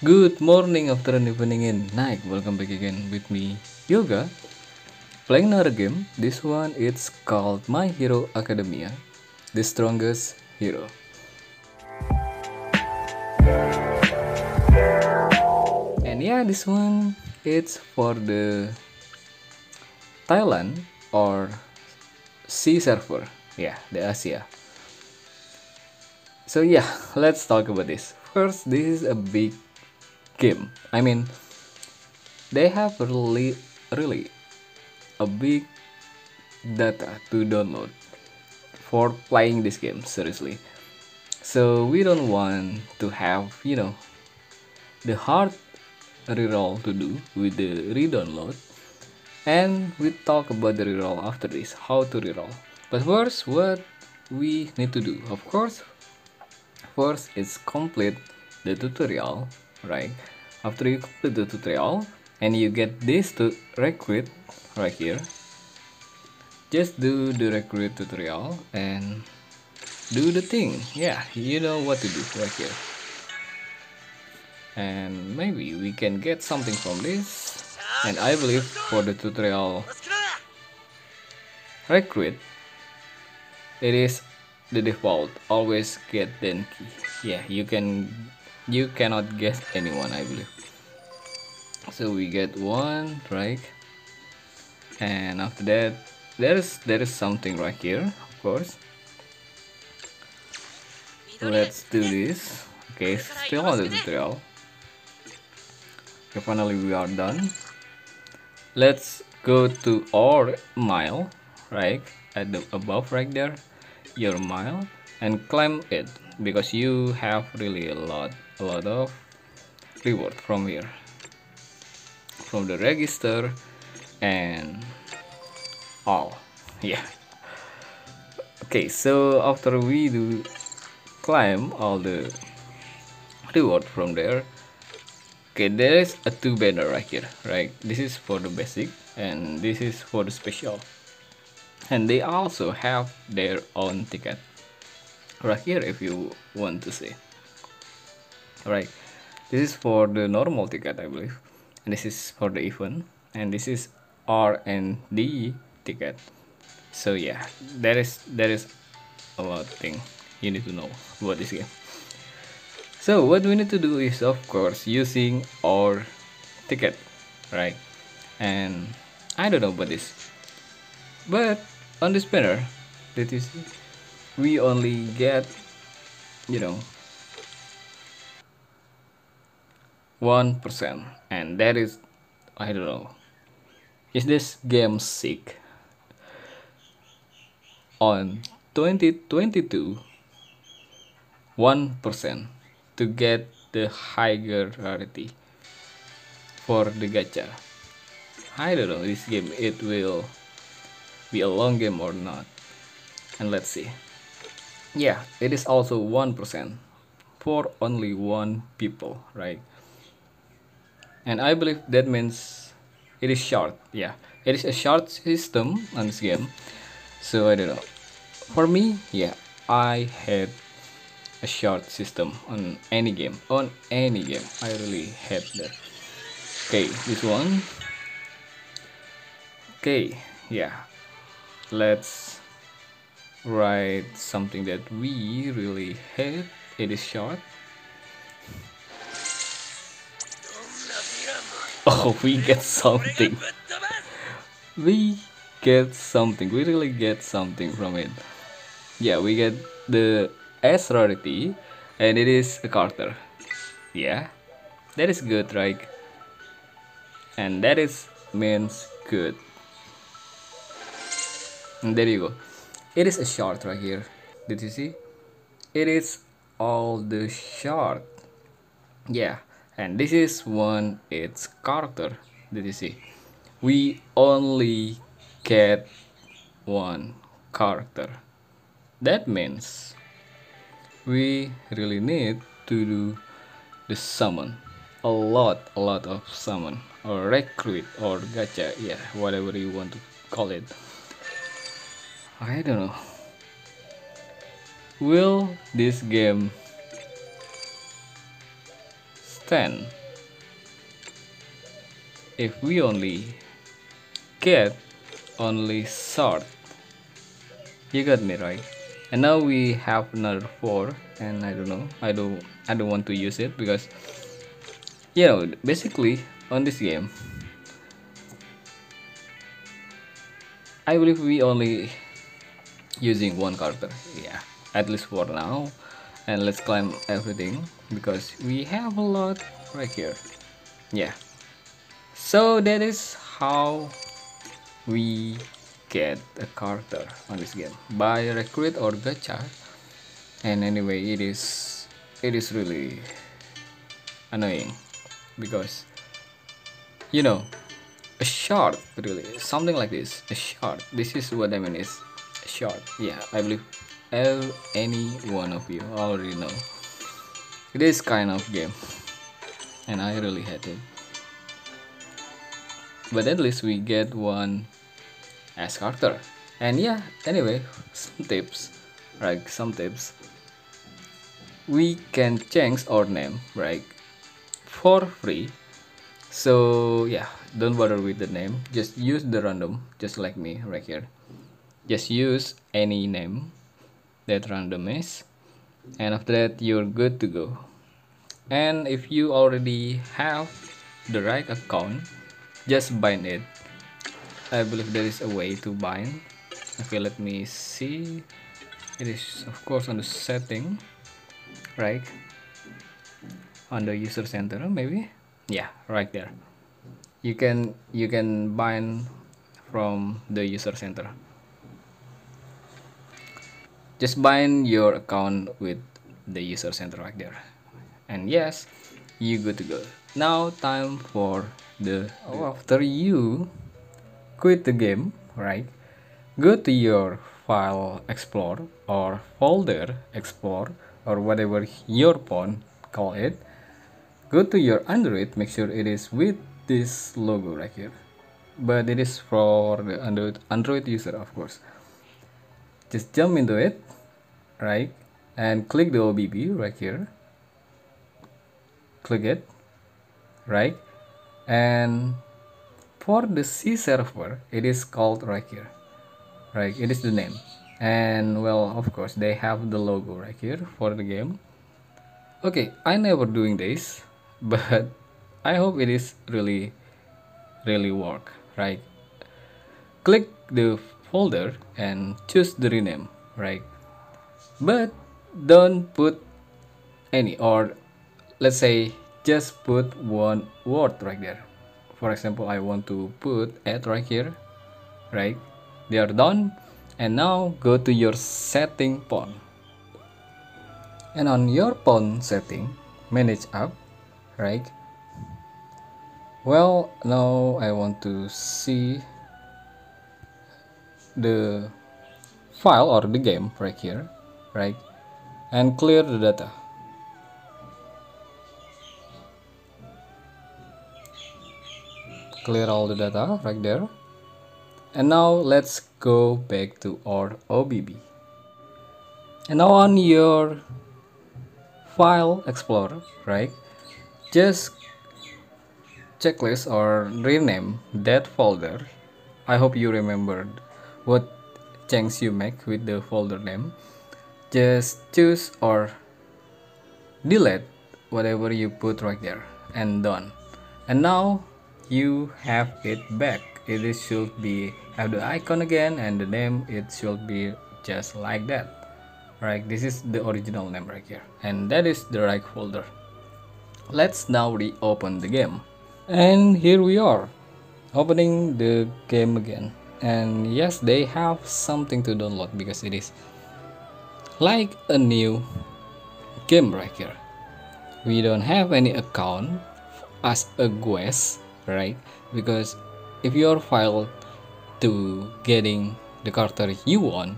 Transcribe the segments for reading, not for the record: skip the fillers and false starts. Good morning, afternoon, evening, and night. Welcome back again with me, Yoga. Playing another game. This one it's called My Hero Academia, The Strongest Hero. And yeah, this one it's for the Thailand or SEA server. Yeah, the Asia. So yeah, let's talk about this. First, this is a big game. I mean, they have really a big data to download for playing this game, seriously. So we don't want to have, you know, the hard reroll to do with the redownload, and we talk about the reroll after this, how to reroll. But first, what we need to do, of course, first is complete the tutorial. Right after you complete the tutorial and you get this to recruit right here, just do the recruit tutorial and do the thing. Yeah, you know what to do right here, and maybe we can get something from this. And I believe for the tutorial recruit, it is the default, always get Denki. Yeah, you cannot get anyone, I believe. So we get one, right? And after that, there is something right here, of course. Let's do this. Okay, still on the tutorial. Okay, finally we are done. Let's go to our mile, right? At the above right there, your mile, and climb it, because you have really a lot of reward from here, from the register and all. Yeah, okay, so after we do climb all the reward from there, okay, there is a two banner right here, right? This is for the basic and this is for the special, and they also have their own ticket right here if you want to see. Right, this is for the normal ticket, I believe, and this is for the event, and this is R&D ticket. So yeah, there is a lot of thing you need to know about this game. So what we need to do is, of course, using our ticket, right? And I don't know about this, but on this banner that you see, we only get, you know, 1%, and that is, I don't know, is this game sick? On 2022, 1% to get the higher rarity for the gacha. I don't know this game, it will be a long game or not, and let's see. Yeah, it is also 1% for only one people, right? And I believe that means it is SHARD. Yeah, it is a SHARD system on this game. So I don't know, for me, yeah, I hate a SHARD system on any game, I really hate that. Okay, this one. Okay, yeah, let's write something that we really hate. It is SHARD. Oh, we get something. We really get something from it. Yeah, we get the S rarity, and it is a Carter. Yeah, that is good, right? And that is means good. And there you go. It is a shard right here. Did you see? It is all the shard. Yeah. And this is one, it's Carter. Did you see? We only get one Carter. That means we really need to do the summon. A lot of summon, or recruit, or gacha. Yeah, whatever you want to call it. I don't know. Will this game then if we only get only shard, you got me right. And now we have another 4, and I don't know, I don't want to use it because, you know, basically on this game I believe we only using one character, yeah, at least for now. And let's climb everything because we have a lot right here, yeah. So that is how we get a character on this game, by recruit or gacha. And anyway, it is really annoying because, you know, a shard, really something like this, a shard, this is what I mean is shard, yeah. I believe any one of you already know this kind of game, and I really hate it. But at least we get one as character. And yeah, anyway, some tips, we can change our name, right, for free. So yeah, don't bother with the name, just use the random, just like me right here. Just use any name that random is, and after that you're good to go. And if you already have the right account, just bind it. I believe there is a way to bind. Okay, let me see. It is of course on the setting, right, on the user center maybe, yeah, right there. You can bind from the user center. Just bind your account with the user center right there, and yes, you good to go. Now time for the after you quit the game, right, go to your file explorer or folder explorer or whatever your phone call it. Go to your Android, make sure it is with this logo right here, but it is for the Android user of course. Just jump into it, right, and click the OBB right here, click it, right. And for the SEA server, it is called right here, right, it is the name. And well, of course they have the logo right here for the game. Okay, I never doing this, but I hope it is really work, right. Click the folder and choose the rename, right, but don't put any, or let's say just put one word right there. For example, I want to put add right here, right. They are done. And now go to your setting phone, and on your phone setting, manage app, right. Well, now I want to see the file or the game right here, right, and clear the data. Clear all the data right there. And now let's go back to our OBB, and now on your file explorer, right, just checklist or rename that folder. I hope you remembered what changes you make with the folder name. Just choose or delete whatever you put right there, and done. And now you have it back. It should be have the icon again and the name. It should be just like that, right. This is the original name right here, and that is the right folder. Let's now reopen the game, and here we are opening the game again. And yes, they have something to download because it is like a new game right here. We don't have any account as a guest, right, because if your file to getting the character you want,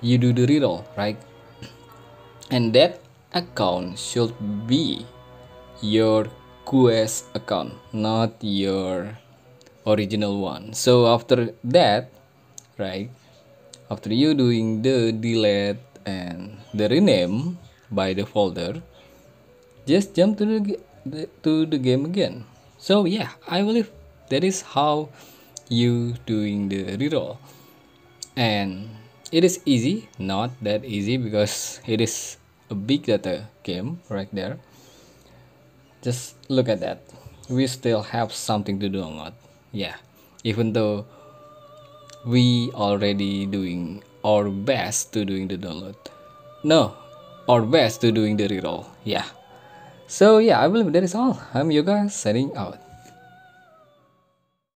you do the reroll, right, and that account should be your guest account, not your original one. So after that, right, after you doing the delete and the rename by the folder, just jump to the to the game again. So yeah, I believe that is how you doing the reroll, and it is easy, not that easy because it is a big data game right there. Just look at that, we still have something to do or not. Yeah, even though we already doing our best to doing the download, no, our best to doing the reroll. Yeah, so yeah, I believe that is all. I'm Yoga, signing out.